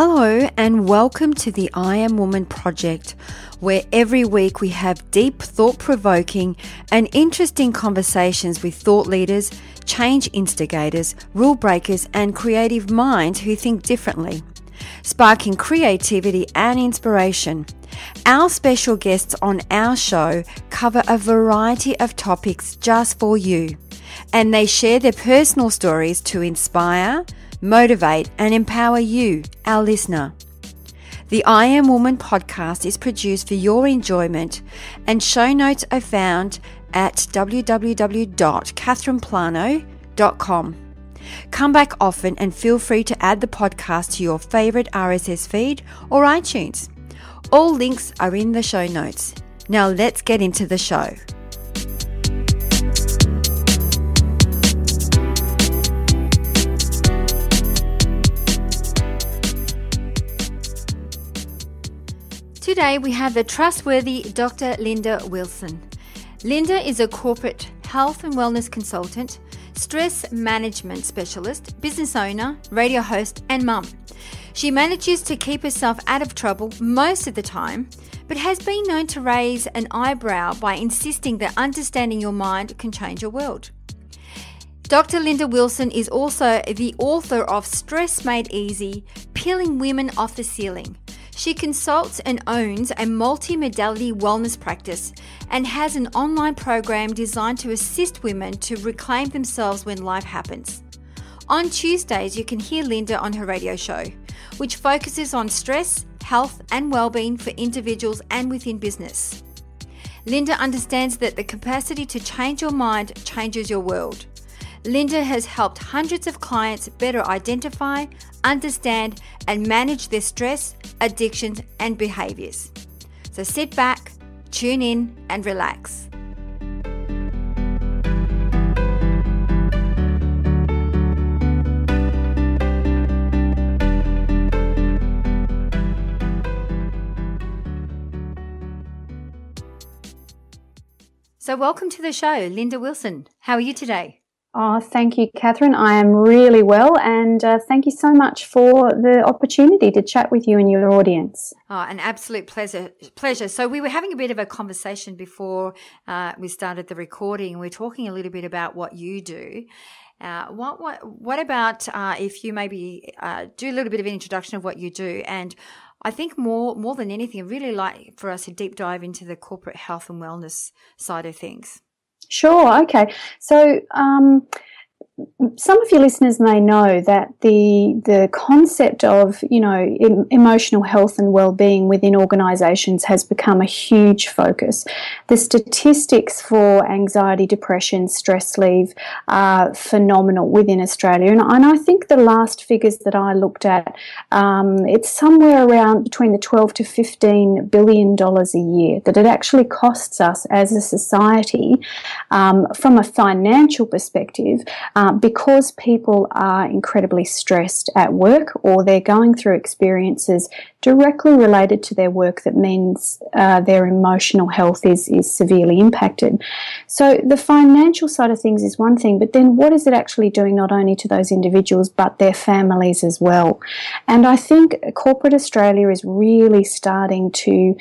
Hello and welcome to the I Am Woman Project, where every week we have deep, thought-provoking and interesting conversations with thought leaders, change instigators, rule breakers and creative minds who think differently, sparking creativity and inspiration. Our special guests on our show cover a variety of topics just for you, and they share their personal stories to inspire, motivate and empower you, our listener. The I Am Woman podcast is produced for your enjoyment, and show notes are found at www.catherineplano.com. Come back often and feel free to add the podcast to your favourite RSS feed or iTunes. All links are in the show notes. Now let's get into the show. Today we have the trustworthy Dr. Linda Wilson. Linda is a corporate health and wellness consultant, stress management specialist, business owner, radio host and mum. She manages to keep herself out of trouble most of the time, but has been known to raise an eyebrow by insisting that understanding your mind can change your world. Dr. Linda Wilson is also the author of Stress Made Easy, Peeling Women off the Ceiling. She consults and owns a multi-modality wellness practice and has an online program designed to assist women to reclaim themselves when life happens. On Tuesdays, you can hear Linda on her radio show, which focuses on stress, health and well-being for individuals and within business. Linda understands that the capacity to change your mind changes your world. Linda has helped hundreds of clients better identify, understand and manage their stress, addictions and behaviours. So sit back, tune in and relax. So welcome to the show, Linda Wilson. How are you today? Oh, thank you, Catherine. I am really well, and thank you so much for the opportunity to chat with you and your audience. Oh, an absolute pleasure. So we were having a bit of a conversation before we started the recording, and we're talking a little bit about what you do. What about if you maybe do a little bit of an introduction of what you do? And I think more than anything, I'd really like for us to deep dive into the corporate health and wellness side of things. Sure, okay. So some of your listeners may know that the concept of, you know, emotional health and well-being within organisations has become a huge focus. The statistics for anxiety, depression, stress leave are phenomenal within Australia, and I think the last figures that I looked at, it's somewhere around between the $12 to $15 billion a year that it actually costs us as a society from a financial perspective. Because people are incredibly stressed at work, or they're going through experiences directly related to their work that means their emotional health is severely impacted. So the financial side of things is one thing, but then what is it actually doing not only to those individuals but their families as well? And I think corporate Australia is really starting to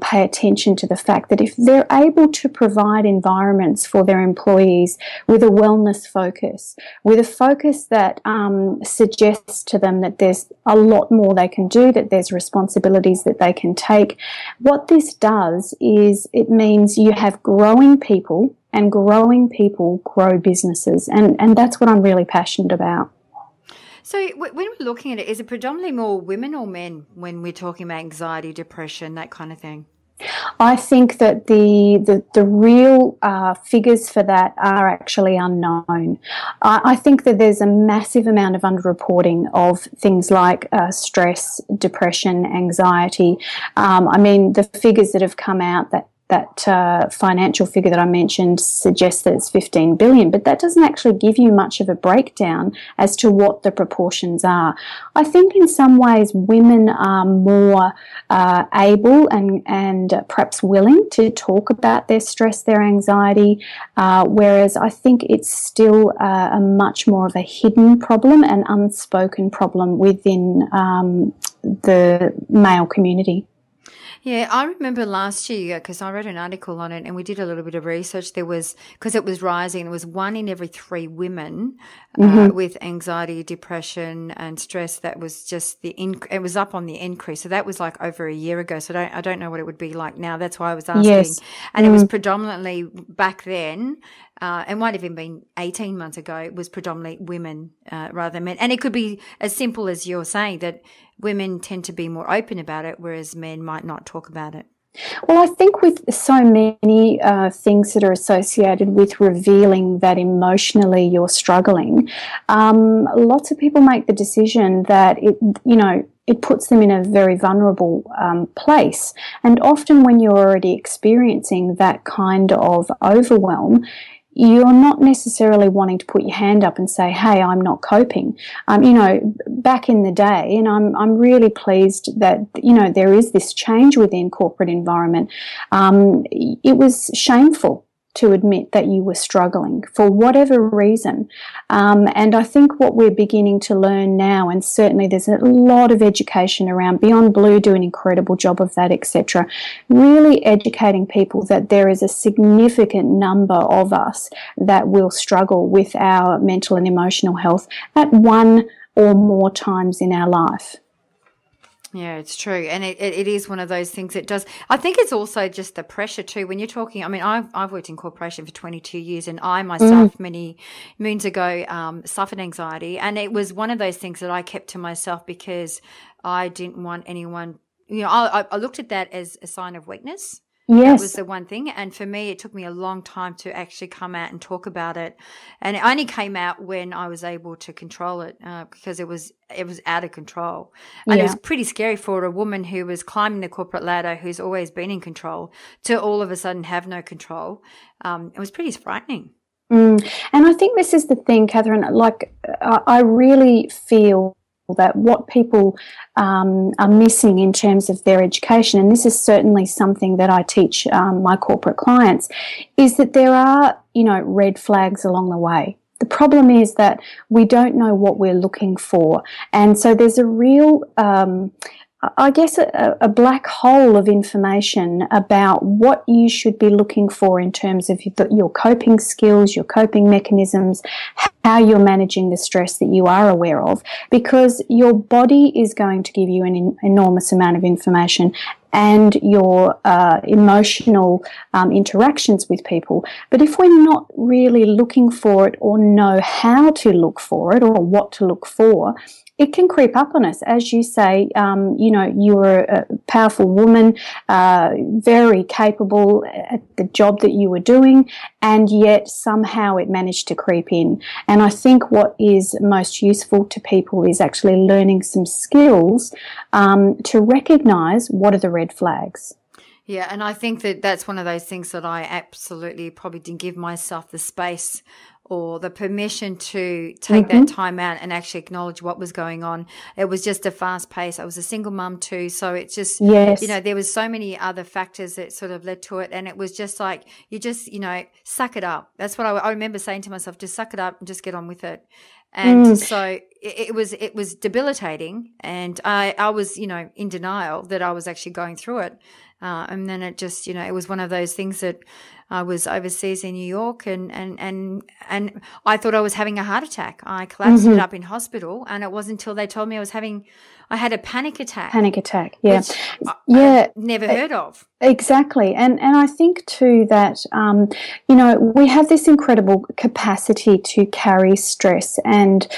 pay attention to the fact that if they're able to provide environments for their employees with a wellness focus, with a focus that suggests to them that there's a lot more they can do, that there's responsibilities that they can take. What this does is it means you have growing people, and growing people grow businesses, and that's what I'm really passionate about. So when we're looking at it, is it predominantly more women or men when we're talking about anxiety, depression, that kind of thing? I think that the real figures for that are actually unknown. I think that there's a massive amount of underreporting of things like stress, depression, anxiety. I mean, the figures that have come out that that financial figure that I mentioned suggests that it's 15 billion, but that doesn't actually give you much of a breakdown as to what the proportions are. I think in some ways women are more able and perhaps willing to talk about their stress, their anxiety, whereas I think it's still a much more of a hidden problem and unspoken problem within the male community. Yeah, I remember last year, because I read an article on it and we did a little bit of research, there was, because it was rising, there was 1 in every 3 women with anxiety, depression and stress. That was just it was up on the increase. So that was like over a year ago. So I don't know what it would be like now. That's why I was asking. Yes. And it was predominantly back then. It might have even been 18 months ago, it was predominantly women rather than men. And it could be as simple as you're saying, that women tend to be more open about it, whereas men might not talk about it. Well, I think with so many things that are associated with revealing that emotionally you're struggling, lots of people make the decision that it puts them in a very vulnerable place. And often when you're already experiencing that kind of overwhelm, you're not necessarily wanting to put your hand up and say, hey, I'm not coping. Back in the day, and I'm really pleased that, there is this change within corporate environment. It was shameful to admit that you were struggling for whatever reason. And I think what we're beginning to learn now, and certainly there's a lot of education around, Beyond Blue do an incredible job of that, etc., really educating people that there is a significant number of us that will struggle with our mental and emotional health at 1 or more times in our life. Yeah, it's true. And it is one of those things that does. I think it's also just the pressure too. When you're talking, I mean, I've worked in corporation for 22 years and I myself many moons ago suffered anxiety. And it was one of those things that I kept to myself because I didn't want anyone, I looked at that as a sign of weakness. Yes. That was the one thing. And for me, it took me a long time to actually come out and talk about it. And it only came out when I was able to control it because it was out of control. And it was pretty scary for a woman who was climbing the corporate ladder, who's always been in control, to all of a sudden have no control. It was pretty frightening. And I think this is the thing, Catherine, like I really feel that what people are missing in terms of their education, and this is certainly something that I teach my corporate clients, is that there are, red flags along the way. The problem is that we don't know what we're looking for. And so there's a real, a black hole of information about what you should be looking for in terms of your coping skills, your coping mechanisms, how you're managing the stress that you are aware of, because your body is going to give you an enormous amount of information and your emotional interactions with people. But if we're not really looking for it or know how to look for it or what to look for, it can creep up on us. As you say, you're a powerful woman, very capable at the job that you were doing, and yet somehow it managed to creep in. And I think what is most useful to people is actually learning some skills to recognize what are the red flags. Yeah, and I think that that's one of those things that I absolutely probably didn't give myself the space or the permission to take that time out and actually acknowledge what was going on. It was just a fast pace. I was a single mum too. So it's just, there was so many other factors that sort of led to it. And it was just like, you just, suck it up. That's what I remember saying to myself, just suck it up and just get on with it. And so it was debilitating. And I was, in denial that I was actually going through it. And then it just, it was one of those things that I was overseas in New York and I thought I was having a heart attack. I collapsed up in hospital, and it wasn't until they told me I had a panic attack. Panic attack, yeah. Which I've never heard of. Exactly. And I think too that, we have this incredible capacity to carry stress and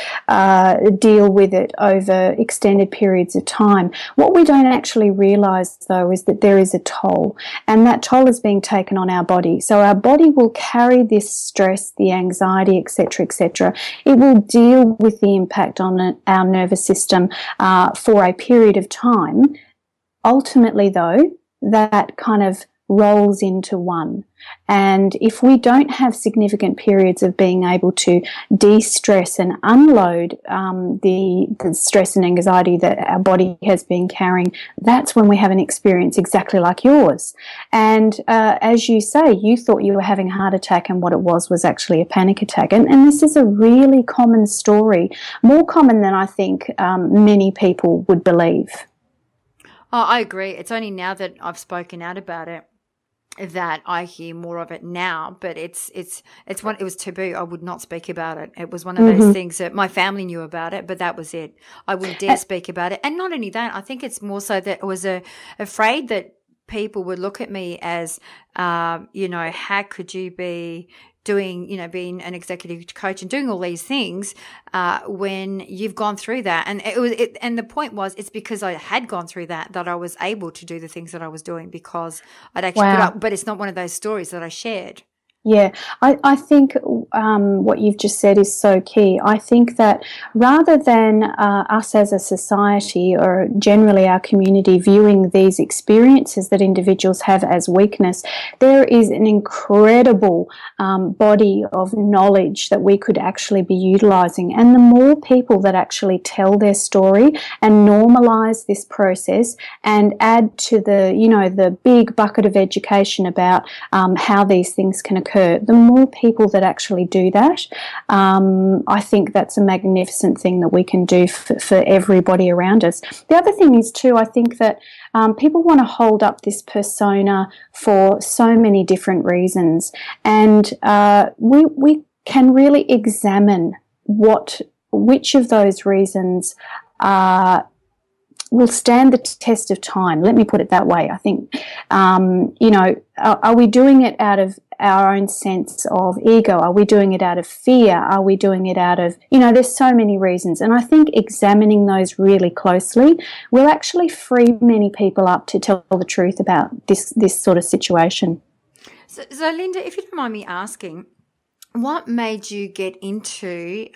deal with it over extended periods of time. What we don't actually realise though is that there is a toll, and that toll is being taken on our body. So our body will carry this stress, the anxiety, etc., etc. It will deal with the impact on our nervous system for a period of time. Ultimately, though, that kind of rolls into one. And if we don't have significant periods of being able to de-stress and unload the stress and anxiety that our body has been carrying, that's when we have an experience exactly like yours. And as you say, you thought you were having a heart attack, and what it was actually a panic attack. And this is a really common story, more common than I think many people would believe. Oh, I agree. It's only now that I've spoken out about it that I hear more of it now, but it's one, it was taboo. I would not speak about it. It was one of those things that my family knew about it, but that was it. I wouldn't dare speak about it. And not only that, I think it's more so that I was afraid that people would look at me as, you know, how could you be doing, you know, being an executive coach and doing all these things when you've gone through that. And and the point was, it's because I had gone through that that I was able to do the things that I was doing, because I'd actually put up. But it's not one of those stories that I shared. Yeah, I think what you've just said is so key. I think that rather than us as a society or generally our community viewing these experiences that individuals have as weakness, there is an incredible body of knowledge that we could actually be utilising. And the more people that actually tell their story and normalise this process and add to the, you know, the big bucket of education about how these things can occur, the more people that actually do that, I think that's a magnificent thing that we can do for everybody around us. The other thing is too, I think that people want to hold up this persona for so many different reasons, and we can really examine which of those reasons are will stand the test of time. Let me put it that way. I think, you know, are we doing it out of our own sense of ego? Are we doing it out of fear? Are we doing it out of, you know, there's so many reasons. And I think examining those really closely will actually free many people up to tell the truth about this sort of situation. So Linda, if you don't mind me asking, what made you get into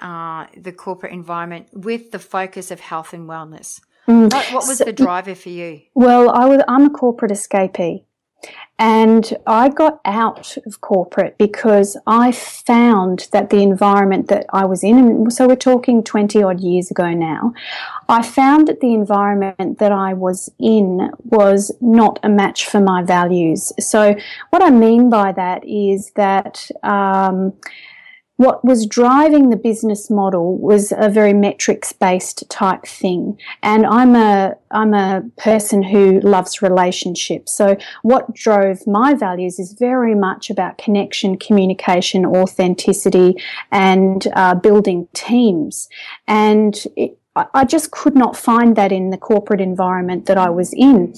the corporate environment with the focus of health and wellness? What was the driver for you? Well, I'm a corporate escapee, and I got out of corporate because I found that the environment that I was in, and so we're talking 20-odd years ago now, I found that the environment that I was in was not a match for my values. So what I mean by that is that what was driving the business model was a very metrics-based type thing, and I'm a person who loves relationships. So what drove my values is very much about connection, communication, authenticity, and building teams. And I just could not find that in the corporate environment that I was in.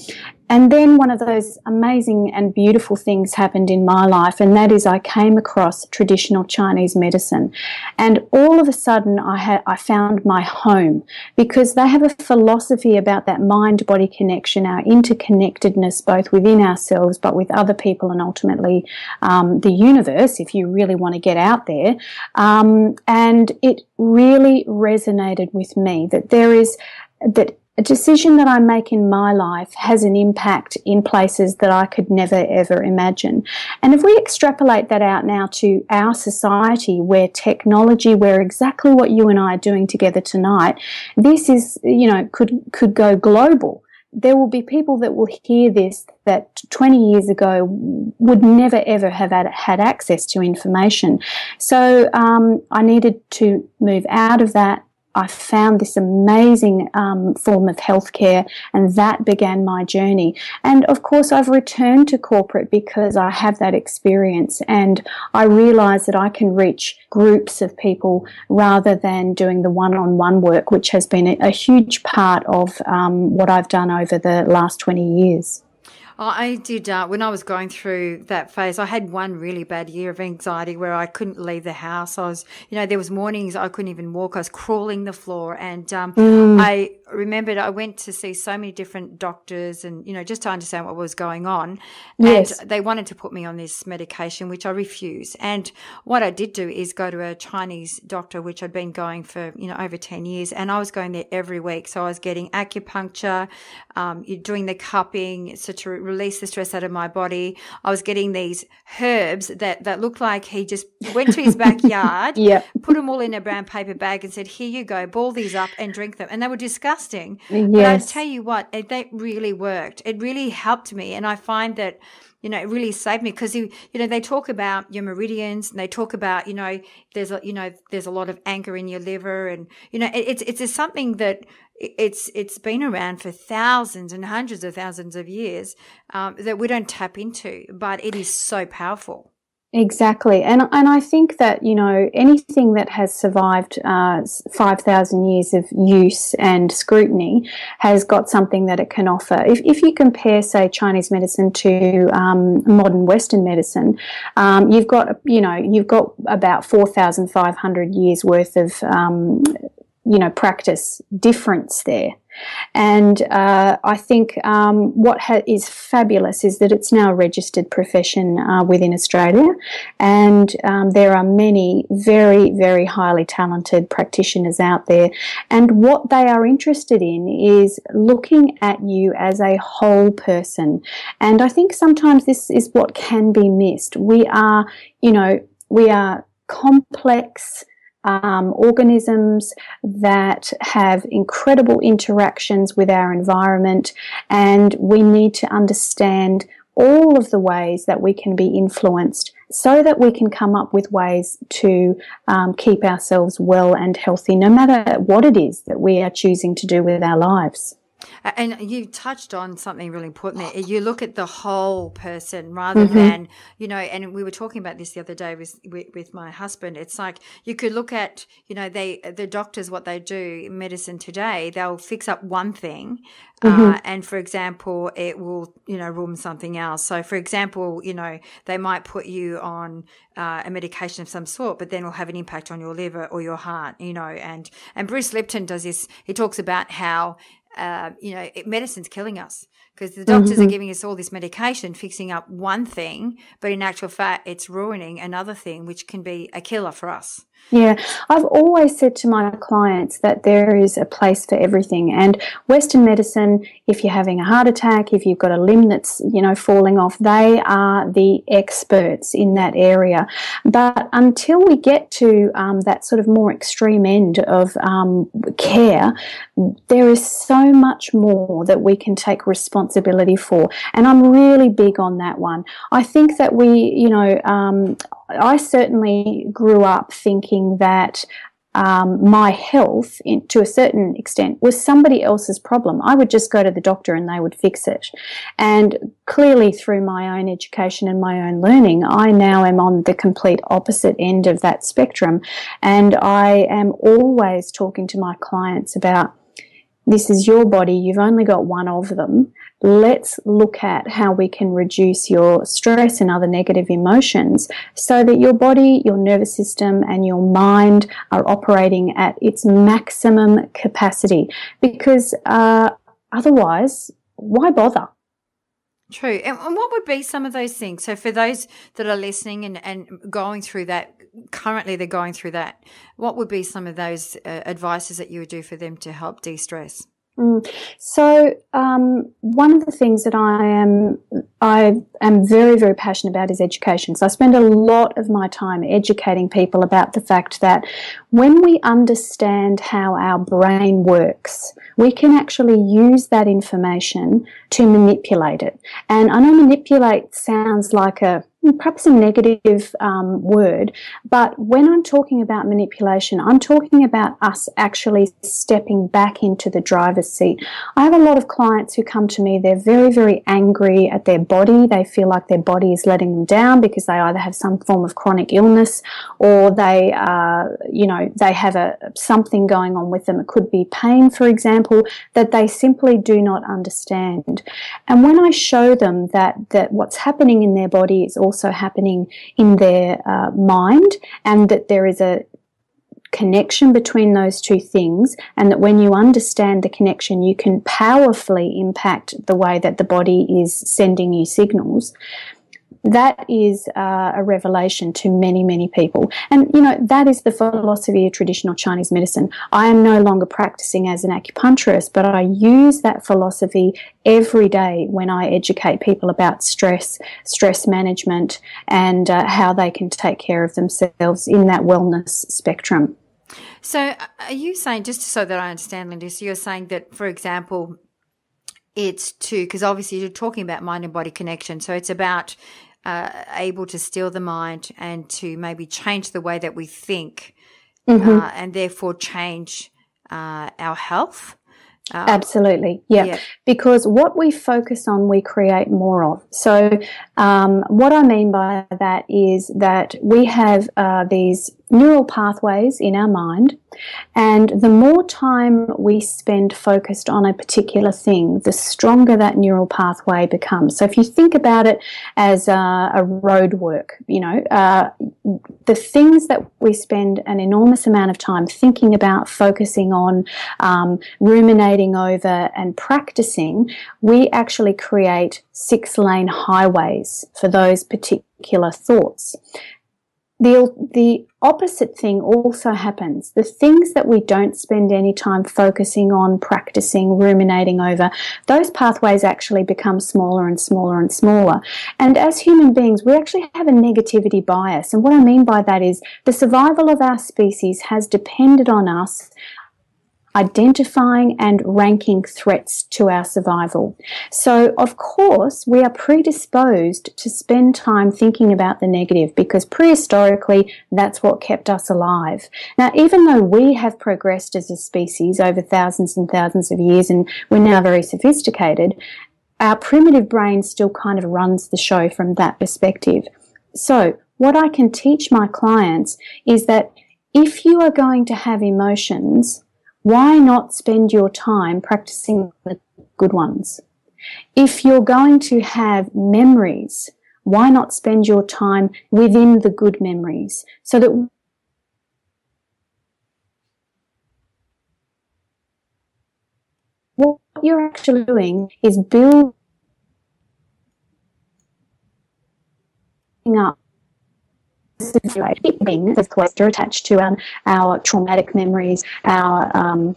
And then one of those amazing and beautiful things happened in my life, and that is I came across traditional Chinese medicine. And all of a sudden I found my home, because they have a philosophy about that mind-body connection, our interconnectedness both within ourselves but with other people, and ultimately the universe, if you really want to get out there. And it really resonated with me that there is that a decision that I make in my life has an impact in places that I could never, ever imagine. And if we extrapolate that out now to our society, where technology, where exactly what you and I are doing together tonight, this is, you know, could go global. There will be people that will hear this that 20 years ago would never, ever have had access to information. So I needed to move out of that. I found this amazing form of healthcare, and that began my journey. And of course, I've returned to corporate because I have that experience, and I realise that I can reach groups of people rather than doing the one-on-one work, which has been a huge part of what I've done over the last 20 years. I did, when I was going through that phase, I had one really bad year of anxiety where I couldn't leave the house. I was, you know, there was mornings I couldn't even walk. I was crawling the floor, and I remembered I went to see so many different doctors and, you know, just to understand what was going on. Yes. And they wanted to put me on this medication, which I refused. And what I did do is go to a Chinese doctor, which I'd been going for, you know, over 10 years, and I was going there every week. So I was getting acupuncture, doing the cupping, etc. release the stress out of my body. I was getting these herbs that looked like he just went to his backyard, put them all in a brown paper bag and said, here you go, ball these up and drink them. And they were disgusting. Yes. But I tell you what, that really worked. It really helped me. And I find that, you know, it really saved me because, they talk about your meridians and they talk about, there's a lot of anger in your liver and, it's something that it's been around for thousands and hundreds of thousands of years that we don't tap into, but it is so powerful. Exactly. And I think that, anything that has survived 5,000 years of use and scrutiny has got something that it can offer. If you compare, say, Chinese medicine to modern Western medicine, you've got about 4,500 years worth of, practice difference there. And I think what is fabulous is that it's now a registered profession within Australia, and there are many very, very highly talented practitioners out there, and what they are interested in is looking at you as a whole person. And I think sometimes this is what can be missed. We are complex organisms that have incredible interactions with our environment, and we need to understand all of the ways that we can be influenced so that we can come up with ways to keep ourselves well and healthy, no matter what it is that we are choosing to do with our lives. And you touched on something really important there. You look at the whole person rather than, and we were talking about this the other day with my husband. It's like you could look at, the doctors, what they do in medicine today, they'll fix up one thing. And for example, it will, rule something else. So for example, they might put you on a medication of some sort, but then will have an impact on your liver or your heart, and Bruce Lipton does this. He talks about how, medicine's killing us because the doctors are giving us all this medication, fixing up one thing, but in actual fact, it's ruining another thing, which can be a killer for us. Yeah, I've always said to my clients that there is a place for everything. And Western medicine, if you're having a heart attack, if you've got a limb that's, falling off, they are the experts in that area. But until we get to that sort of more extreme end of care, there is so much more that we can take responsibility for. And I'm really big on that one. I think that I certainly grew up thinking that my health, to a certain extent, was somebody else's problem. I would just go to the doctor and they would fix it. And clearly through my own education and my own learning, I now am on the complete opposite end of that spectrum. And I am always talking to my clients about, this is your body, you've only got one of them. Let's look at how we can reduce your stress and other negative emotions so that your body, your nervous system, and your mind are operating at its maximum capacity, because otherwise, why bother? True. And what would be some of those things? So for those that are listening and going through that, currently they're going through that, what would be some of those advices that you would do for them to help de-stress? So one of the things that I am very, very passionate about is education. So I spend a lot of my time educating people about the fact that when we understand how our brain works, we can actually use that information to manipulate it. And I know manipulate sounds like perhaps a negative word, but when I'm talking about manipulation, I'm talking about us actually stepping back into the driver's seat. I have a lot of clients who come to me, they're very, very angry at their body. They feel like their body is letting them down because they either have some form of chronic illness or they, they have something going on with them. It could be pain, for example, that they simply do not understand. And when I show them that what's happening in their body is also happening in their mind, and that there is a connection between those two things, and that when you understand the connection, you can powerfully impact the way that the body is sending you signals, that is a revelation to many, many people. And, you know, that is the philosophy of traditional Chinese medicine. I am no longer practicing as an acupuncturist, but I use that philosophy every day when I educate people about stress, stress management, and how they can take care of themselves in that wellness spectrum. So are you saying, just so that I understand, Linda, so you're saying that, for example, it's to, because obviously you're talking about mind and body connection, so it's about able to still the mind and to maybe change the way that we think, and therefore change our health. Absolutely, yeah. Because what we focus on, we create more of. So what I mean by that is that we have these neural pathways in our mind, and the more time we spend focused on a particular thing, the stronger that neural pathway becomes. So if you think about it as a road work, you know, the things that we spend an enormous amount of time thinking about, focusing on, ruminating over and practicing, we actually create 6-lane highways for those particular thoughts. The opposite thing also happens. The things that we don't spend any time focusing on, practicing, ruminating over, those pathways actually become smaller and smaller and smaller. And as human beings, we actually have a negativity bias. And what I mean by that is the survival of our species has depended on us identifying and ranking threats to our survival. So, of course, we are predisposed to spend time thinking about the negative because prehistorically that's what kept us alive. Now, even though we have progressed as a species over thousands and thousands of years and we're now very sophisticated, our primitive brain still kind of runs the show from that perspective. So, what I can teach my clients is that if you are going to have emotions, why not spend your time practicing the good ones? If you're going to have memories, why not spend your time within the good memories? So that what you're actually doing is building up the things that are attached to our traumatic memories, our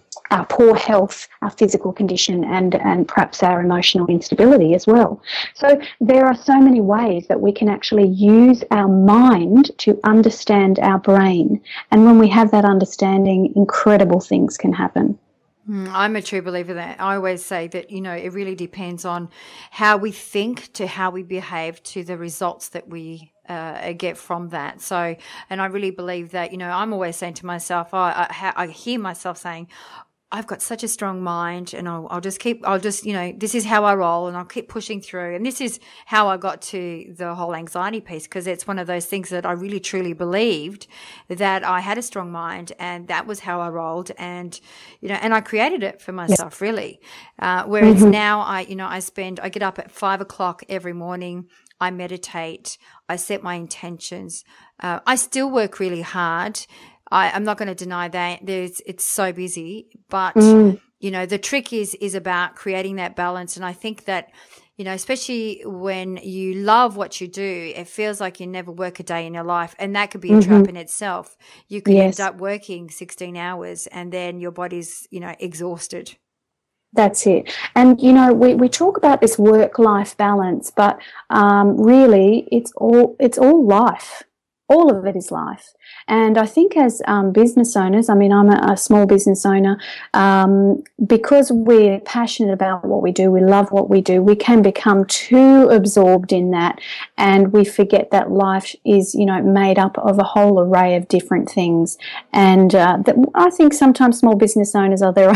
poor health, our physical condition, and perhaps our emotional instability as well. So there are so many ways that we can actually use our mind to understand our brain. And when we have that understanding, incredible things can happen. I'm a true believer that I always say that, you know, it really depends on how we think to how we behave to the results that we get from that. So, and I really believe that, you know, I'm always saying to myself, I hear myself saying, I've got such a strong mind, and I'll just, you know, this is how I roll, and I'll keep pushing through. And this is how I got to the whole anxiety piece, because it's one of those things that I really truly believed that I had a strong mind, and that was how I rolled, and, you know, and I created it for myself, really. Whereas now I get up at 5 o'clock every morning. I meditate. I set my intentions. I still work really hard. I'm not going to deny that. It's so busy, but you know, the trick is about creating that balance. And I think that, you know, especially when you love what you do, it feels like you never work a day in your life, and that could be a trap in itself. You could end up working 16 hours, and then your body's, you know, exhausted. That's it. And, you know, we talk about this work-life balance, but really it's all life. All of it is life. And I think as business owners, I mean, I'm a small business owner, because we're passionate about what we do, we love what we do, we can become too absorbed in that, and we forget that life is, you know, made up of a whole array of different things. And I think sometimes small business owners are their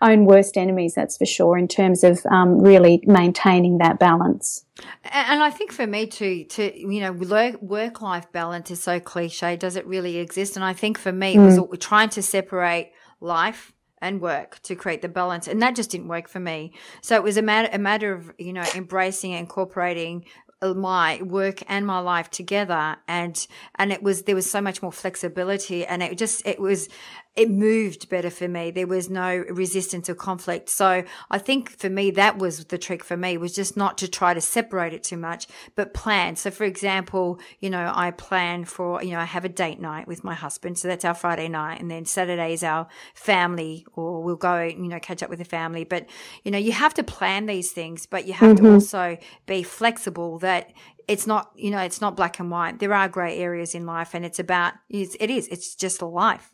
own worst enemies, that's for sure, in terms of really maintaining that balance. And I think for me to you know, work-life balance is so cliche. Does it really exist? And I think for me, it was trying to separate life and work to create the balance, and that just didn't work for me. So it was a matter of, you know, embracing and incorporating my work and my life together, and there was so much more flexibility, and it was it moved better for me. There was no resistance or conflict. So I think for me, that was the trick for me, was just not to try to separate it too much, but plan. So for example, you know, I plan for, you know, I have a date night with my husband. So that's our Friday night. And then Saturday is our family, or we'll go, you know, catch up with the family. But, you know, you have to plan these things, but you have to also be flexible that it's not, you know, it's not black and white. There are gray areas in life, and it's about, it's just life.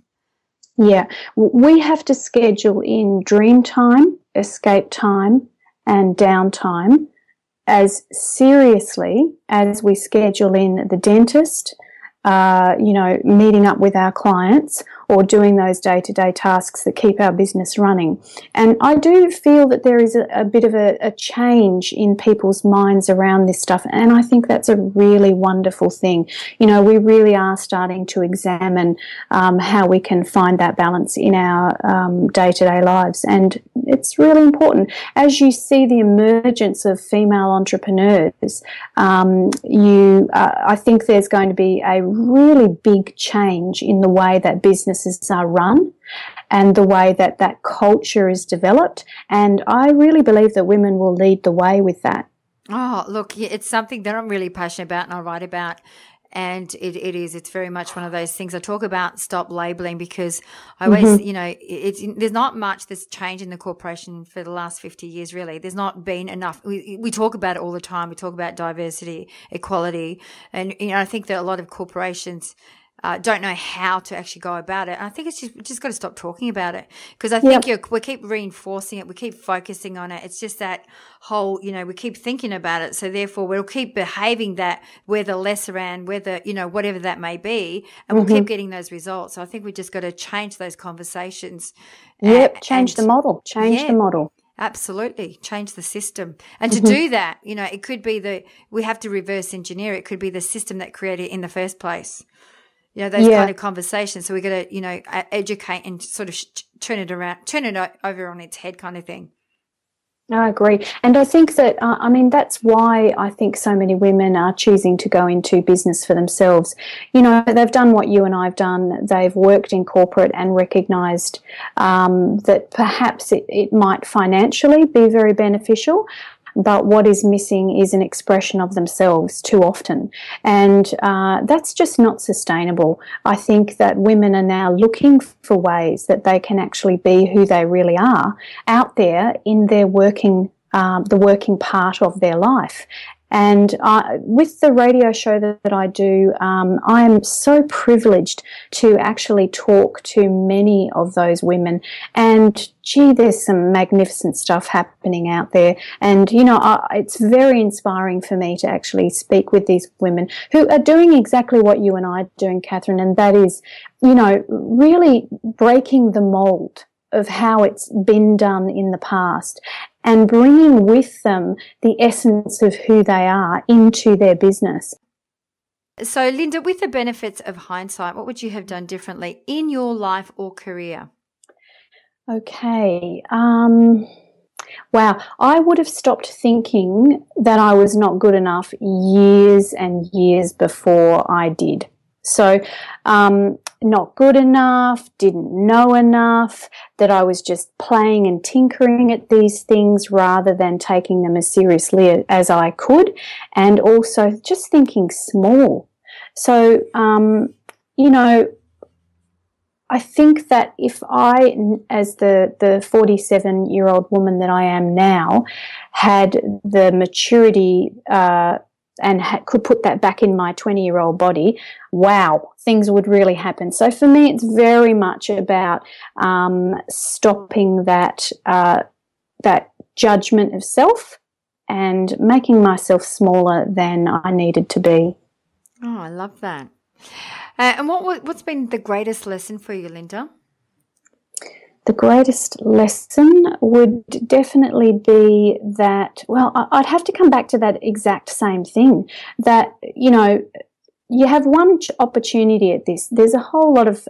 Yeah. We have to schedule in dream time, escape time, and downtime as seriously as we schedule in the dentist, you know, meeting up with our clients, or doing those day-to-day tasks that keep our business running. And I do feel that there is a bit of a change in people's minds around this stuff, and I think that's a really wonderful thing. You know, we really are starting to examine how we can find that balance in our day-to-day lives, and it's really important. As you see the emergence of female entrepreneurs, I think there's going to be a really big change in the way that businesses are run and the way that that culture is developed. And I really believe that women will lead the way with that. Oh, look, it's something that I'm really passionate about, and I write about. And it's very much one of those things I talk about, stop labeling, because I always, you know, there's not much that's changed in the corporation for the last 50 years, really. There's not been enough. We talk about it all the time. We talk about diversity, equality. And, you know, I think that a lot of corporations don't know how to actually go about it. And I think it's just got to stop talking about it, because I think we keep reinforcing it. We keep focusing on it. It's just that whole, you know, we keep thinking about it. So therefore we'll keep behaving that we're the lesser and we're the, you know, whatever that may be. And we'll keep getting those results. So I think we just got to change those conversations. Change the model. Change the model. Absolutely. Change the system. And to do that, you know, it could be we have to reverse engineer. It could be the system that created it in the first place. You know, those kind of conversations. So we got to, you know, educate and sort of turn it around, turn it over on its head kind of thing. I agree. And I think that, I mean, that's why I think so many women are choosing to go into business for themselves. You know, they've done what you and I have done. They've worked in corporate and recognised that perhaps it might financially be very beneficial, but what is missing is an expression of themselves too often. And that's just not sustainable. I think that women are now looking for ways that they can actually be who they really are out there in their working, the working part of their life. And with the radio show that I do, I am so privileged to actually talk to many of those women. And, gee, there's some magnificent stuff happening out there. And, you know, it's very inspiring for me to actually speak with these women who are doing exactly what you and I are doing, Catherine, and that is, you know, really breaking the mold of how it's been done in the past, and bringing with them the essence of who they are into their business. So, Linda, with the benefits of hindsight, what would you have done differently in your life or career? Okay. Wow. I would have stopped thinking that I was not good enough years and years before I did. So, not good enough, didn't know enough, that I was just playing and tinkering at these things rather than taking them as seriously as I could, and also just thinking small. So, you know, I think that if I, as the 47-year-old woman that I am now, had the maturity and could put that back in my 20-year-old body, wow, things would really happen. So for me, it's very much about stopping that that judgment of self and making myself smaller than I needed to be. Oh, I love that. And what's been the greatest lesson for you, Linda? The greatest lesson would definitely be that, well, I'd have to come back to that exact same thing, that, you know, you have one opportunity at this. There's a whole lot of,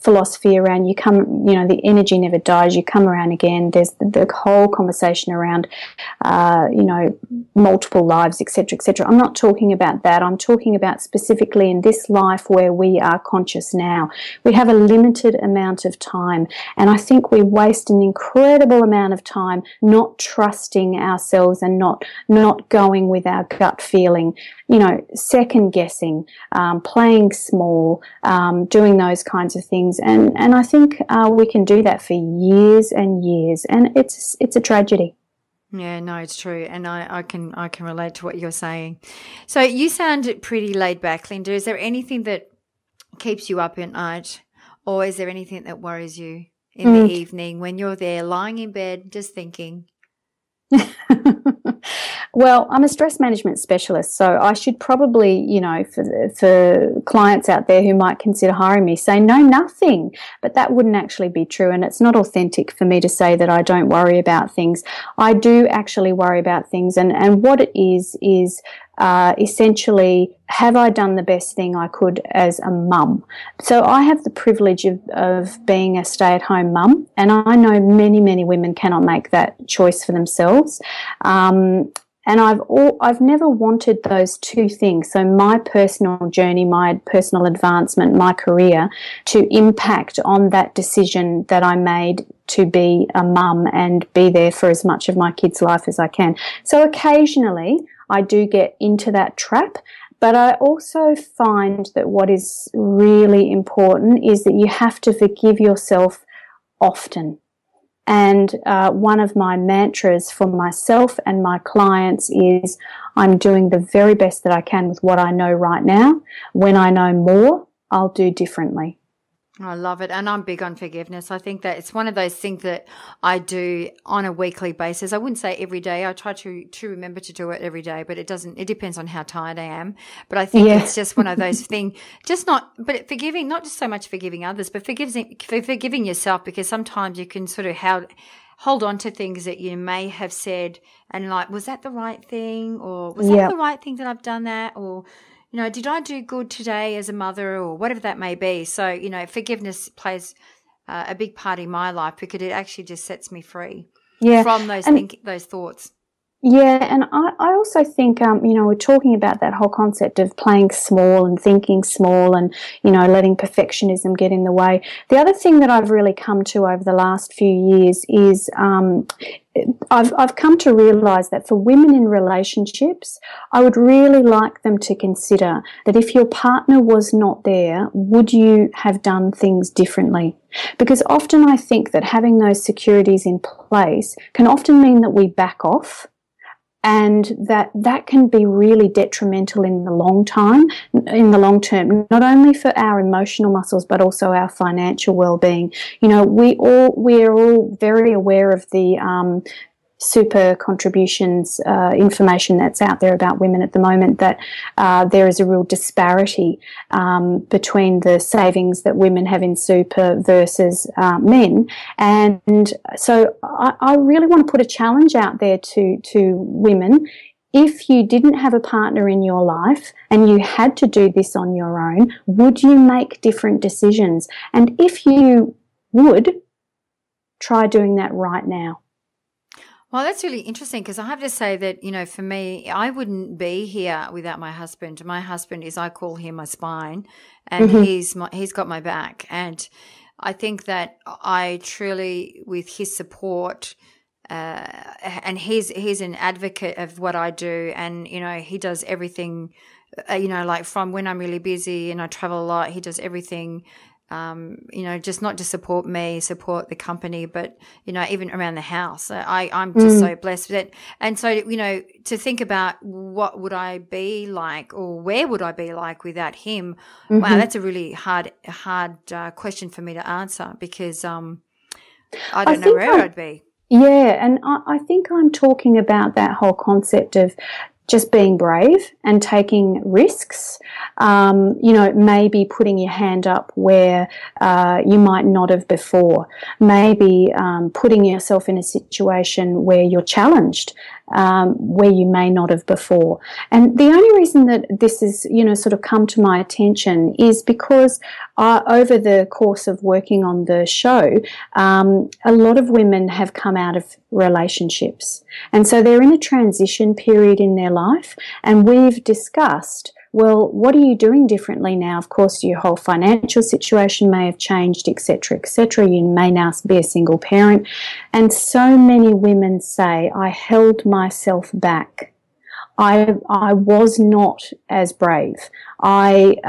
philosophy around you come, the energy never dies, you come around again. There's the whole conversation around, multiple lives, et cetera, et cetera. I'm not talking about that. I'm talking about specifically in this life where we are conscious now. We have a limited amount of time, and I think we waste an incredible amount of time not trusting ourselves and not going with our gut feeling, second-guessing, playing small, doing those kinds of things. And I think we can do that for years and years, and it's a tragedy. Yeah, no, it's true, and I can relate to what you're saying. So you sound pretty laid back, Linda. Is there anything that keeps you up at night, or is there anything that worries you in the evening when you're there lying in bed just thinking? Well, I'm a stress management specialist, so I should probably, for clients out there who might consider hiring me, say no, nothing. But that wouldn't actually be true, and it's not authentic for me to say that I don't worry about things. I do actually worry about things, and what it is essentially, have I done the best thing I could as a mum? So I have the privilege of being a stay-at-home mum, and I know many, many women cannot make that choice for themselves. And I've never wanted those two things, so my personal journey, my personal advancement, my career, to impact on that decision that I made to be a mum and be there for as much of my kids' life as I can. So occasionally I do get into that trap, but I also find that what is really important is that you have to forgive yourself often. And one of my mantras for myself and my clients is, I'm doing the very best that I can with what I know right now. When I know more, I'll do differently. I love it, and I'm big on forgiveness. I think that it's one of those things that I do on a weekly basis. I wouldn't say every day. I try to remember to do it every day, but it doesn't. It depends on how tired I am. But I think it's just one of those things. But forgiving, not just so much forgiving others, but forgiving yourself, because sometimes you can sort of hold on to things that you may have said, and like, was that the right thing, or was that the right thing that I've done that, or did I do good today as a mother, or whatever that may be? So, forgiveness plays a big part in my life, because it actually just sets me free from those thoughts. Yeah, and I also think, we're talking about that whole concept of playing small and thinking small and, letting perfectionism get in the way. The other thing that I've really come to over the last few years is I've come to realise that for women in relationships, I would really like them to consider that if your partner was not there, would you have done things differently? Because often I think that having those securities in place can often mean that we back off, and that can be really detrimental in the long term, not only for our emotional muscles but also our financial well-being. We're all very aware of the super contributions information that's out there about women at the moment, that there is a real disparity between the savings that women have in super versus men. And so I really want to put a challenge out there to women. If you didn't have a partner in your life and you had to do this on your own, would you make different decisions? And if you would, try doing that right now. Well, that's really interesting, because I have to say that, for me, I wouldn't be here without my husband. My husband is, I call him my spine, and he's got my back. And I think that I truly, with his support, and he's an advocate of what I do, and, he does everything, like from when I'm really busy and I travel a lot, he does everything, just not to support me, support the company, but, even around the house. I'm just so blessed with it. And so, to think about what would I be like, or where would I be like without him? Wow, that's a really hard question for me to answer, because I don't know where I'd be. Yeah, and I think I'm talking about that whole concept of just being brave and taking risks, maybe putting your hand up where you might not have before, maybe putting yourself in a situation where you're challenged where you may not have before. And the only reason that this is, you know, sort of come to my attention is because over the course of working on the show, a lot of women have come out of relationships. And so they're in a transition period in their life, and we've discussed, well, what are you doing differently now? Of course, your whole financial situation may have changed, etc., etc. You may now be a single parent. And so many women say, I held myself back. I was not as brave. I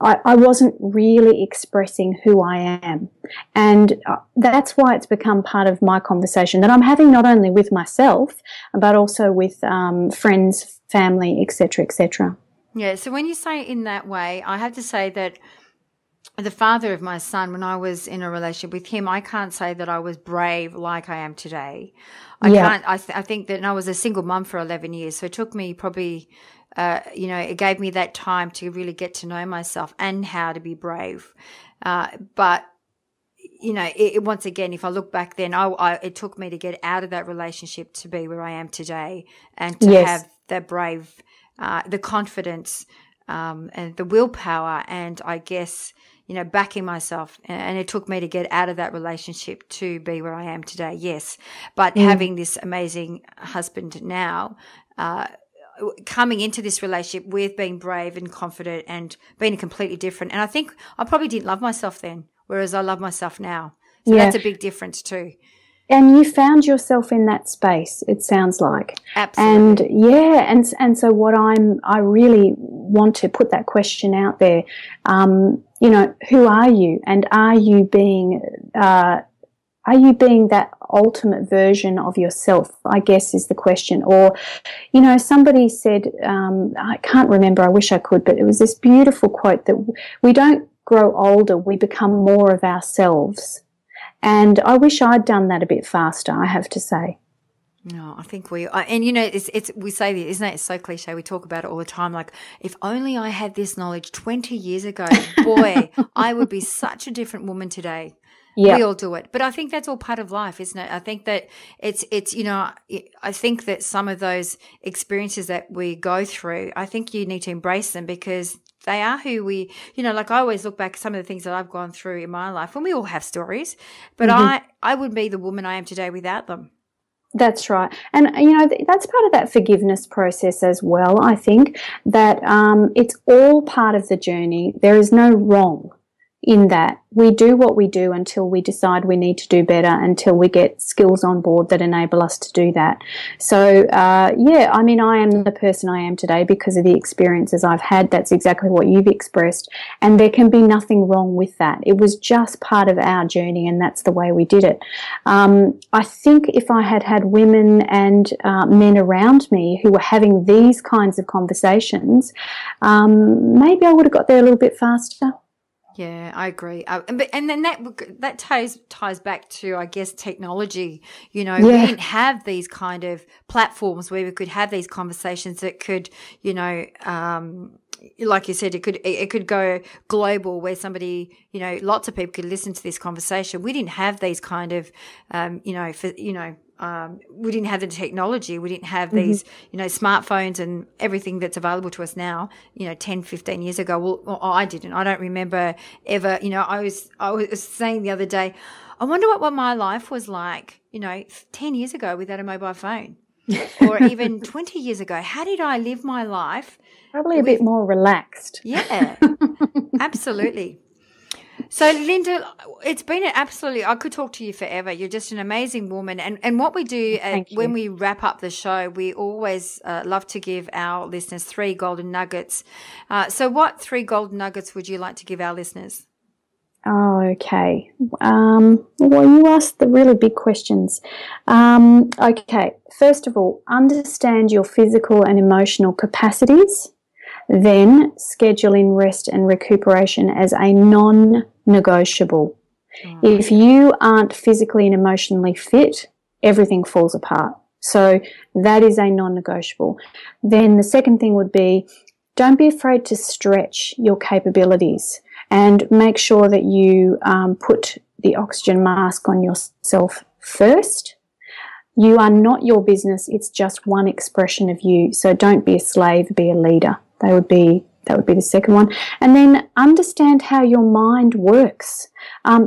wasn't really expressing who I am. And that's why it's become part of my conversation that I'm having not only with myself, but also with friends, family, etc., etc. Yeah, so when you say in that way, I have to say that the father of my son, when I was in a relationship with him, I can't say that I was brave like I am today. I think that, and I was a single mum for 11 years, so it took me probably, you know, it gave me that time to really get to know myself and how to be brave. But, you know, once again, if I look back then, it took me to get out of that relationship to be where I am today and to have that brave, the confidence and the willpower, and I guess, you know, backing myself. And it took me to get out of that relationship to be where I am today, yes. But having this amazing husband now, coming into this relationship with being brave and confident and being completely different. And I think I probably didn't love myself then, whereas I love myself now. So that's a big difference too. And you found yourself in that space, it sounds like. Absolutely. And and so what I really want to put that question out there. You know, who are you, and are you being that ultimate version of yourself? I guess is the question. Or, you know, somebody said, I can't remember. I wish I could, but it was this beautiful quote that we don't grow older; we become more of ourselves. And I wish I'd done that a bit faster, I have to say. No, I think we are. And, you know, we say this, isn't it? It's so cliche. We talk about it all the time. Like, if only I had this knowledge 20 years ago, boy, I would be such a different woman today. Yep. We all do it. But I think that's all part of life, isn't it? I think that it's you know, I think that some of those experiences that we go through, I think you need to embrace them because they are who we, you know, like I always look back at some of the things that I've gone through in my life, and we all have stories, but I would be the woman I am today without them. That's right. And, you know, that's part of that forgiveness process as well, I think, that it's all part of the journey. There is no wrong in that. We do what we do until we decide we need to do better, until we get skills on board that enable us to do that. So, yeah, I mean, I am the person I am today because of the experiences I've had. That's exactly what you've expressed. And there can be nothing wrong with that. It was just part of our journey, and that's the way we did it. I think if I had had women and men around me who were having these kinds of conversations, maybe I would have got there a little bit faster. Yeah, I agree. And then that ties back to, I guess, technology. You know, we didn't have these kind of platforms where we could have these conversations that could, you know, like you said, it could go global where somebody, you know, lots of people could listen to this conversation. We didn't have these kind of, we didn't have the technology. We didn't have these, you know, smartphones and everything that's available to us now, you know, 10, 15 years ago. Well, I didn't. I don't remember ever, you know, I was saying the other day, I wonder what my life was like, you know, 10 years ago without a mobile phone or even 20 years ago. How did I live my life? Probably a bit more relaxed. Yeah, absolutely. So, Linda, it's been an absolutely – I could talk to you forever. You're just an amazing woman. And what we do when we wrap up the show, we always love to give our listeners 3 golden nuggets. So what 3 golden nuggets would you like to give our listeners? Oh, okay. Well, you asked the really big questions. Okay. First of all, understand your physical and emotional capacities. Then schedule in rest and recuperation as a non-negotiable. Wow. If you aren't physically and emotionally fit, everything falls apart. So that is a non-negotiable. Then the second thing would be, don't be afraid to stretch your capabilities and make sure that you put the oxygen mask on yourself first. You are not your business. It's just one expression of you. So don't be a slave, be a leader. That would be the second one. And then understand how your mind works.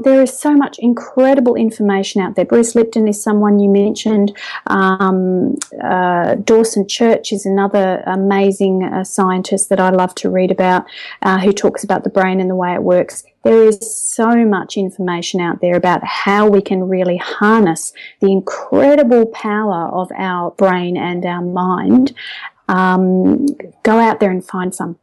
There is so much incredible information out there. Bruce Lipton is someone you mentioned. Dawson Church is another amazing scientist that I love to read about, who talks about the brain and the way it works. There is so much information out there about how we can really harness the incredible power of our brain and our mind. Go out there and find some.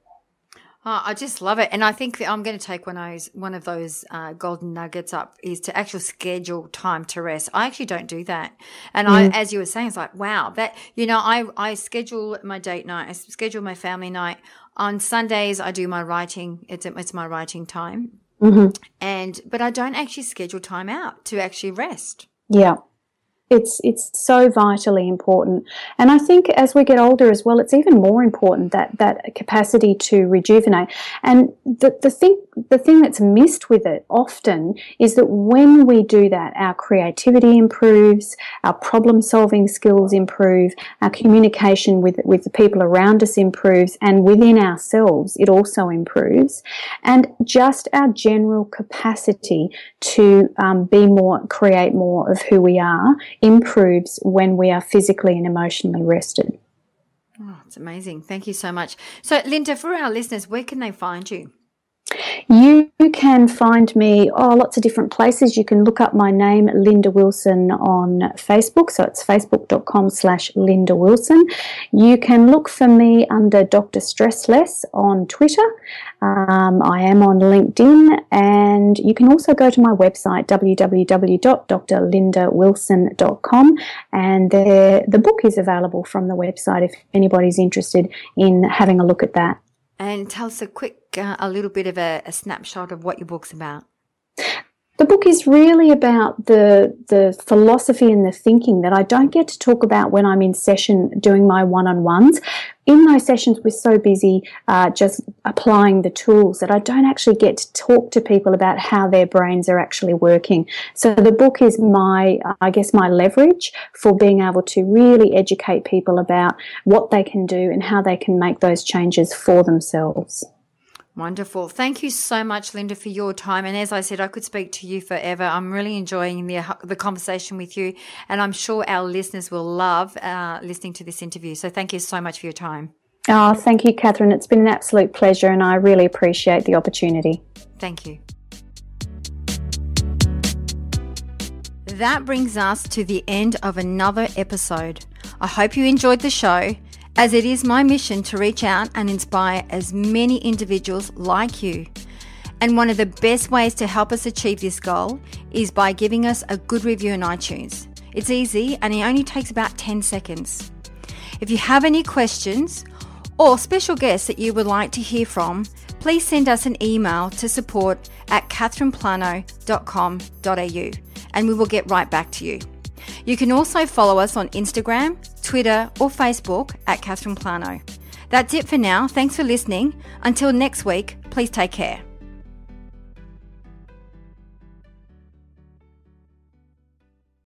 Oh, I just love it. And I think that I'm going to take one of those golden nuggets up is to actually schedule time to rest. I actually don't do that. And I, as you were saying, it's like, wow, that, you know, I schedule my date night. I schedule my family night. On Sundays, I do my writing. It's my writing time. Mm-hmm. But I don't actually schedule time out to actually rest. Yeah. It's so vitally important. And I think as we get older as well, it's even more important, that capacity to rejuvenate. And the thing that's missed with it often is that when we do that, our creativity improves, our problem-solving skills improve, our communication with the people around us improves, and within ourselves it also improves. And just our general capacity to create more of who we are improves when we are physically and emotionally rested. Oh, it's amazing. Thank you so much. So, Linda, for our listeners, where can they find you? You can find me, lots of different places. You can look up my name, Linda Wilson, on Facebook. So it's facebook.com/Linda Wilson. You can look for me under Dr. Stressless on Twitter. I am on LinkedIn. And you can also go to my website, www.drlindawilson.com. And the book is available from the website if anybody's interested in having a look at that. And tell us a little bit of a snapshot of what your book's about. The book is really about the philosophy and the thinking that I don't get to talk about when I'm in session doing my one-on-ones. In those sessions, we're so busy just applying the tools that I don't actually get to talk to people about how their brains are actually working. So the book is my leverage for being able to really educate people about what they can do and how they can make those changes for themselves. Wonderful. Thank you so much, Linda, for your time. And as I said, I could speak to you forever. I'm really enjoying the conversation with you, and I'm sure our listeners will love listening to this interview. So thank you so much for your time. Oh, thank you, Catherine. It's been an absolute pleasure, and I really appreciate the opportunity. Thank you. That brings us to the end of another episode. I hope you enjoyed the show, as it is my mission to reach out and inspire as many individuals like you. And one of the best ways to help us achieve this goal is by giving us a good review on iTunes. It's easy and it only takes about 10 seconds. If you have any questions or special guests that you would like to hear from, please send us an email to support@catherineplano.com.au and we will get right back to you. You can also follow us on Instagram, Twitter or Facebook @Catherine Plano. That's it for now. Thanks for listening. Until next week, please take care.